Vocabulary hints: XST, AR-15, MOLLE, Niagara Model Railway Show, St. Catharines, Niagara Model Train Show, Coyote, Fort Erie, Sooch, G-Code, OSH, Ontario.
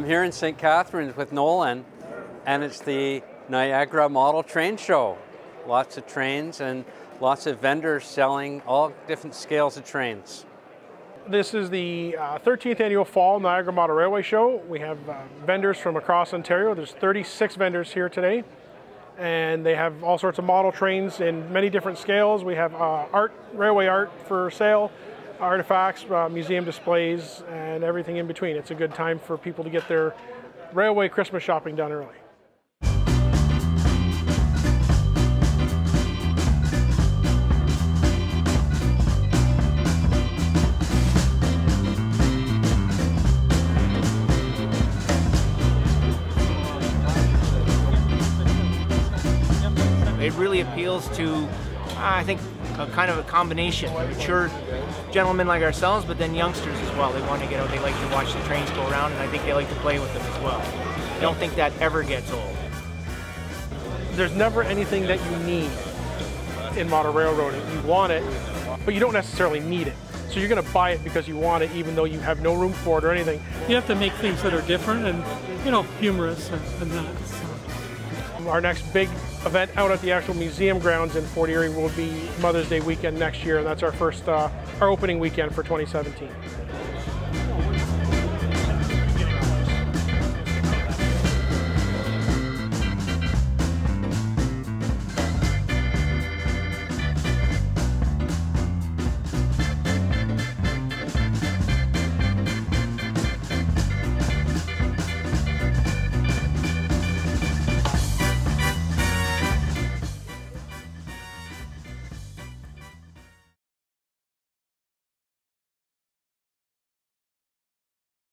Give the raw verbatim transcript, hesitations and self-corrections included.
I'm here in Saint Catharines with Nolan, and it's the Niagara Model Train Show. Lots of trains and lots of vendors selling all different scales of trains. This is the uh, thirteenth annual Fall Niagara Model Railway Show. We have uh, vendors from across Ontario. There's thirty-six vendors here today, and they have all sorts of model trains in many different scales. We have uh, art, railway art for sale, artifacts, uh, museum displays, and everything in between. It's a good time for people to get their railway Christmas shopping done early. It really appeals to, I think, a kind of a combination, mature gentlemen like ourselves, but then youngsters as well. They want to get out, they like to watch the trains go around, and I think they like to play with them as well. I don't think that ever gets old. There's never anything that you need in modern railroading. You want it, but you don't necessarily need it. So you're going to buy it because you want it, even though you have no room for it or anything. You have to make things that are different and, you know, humorous and, and that. So. Our next big event out at the actual museum grounds in Fort Erie will be Mother's Day weekend next year, and that's our first, uh, our opening weekend for twenty seventeen.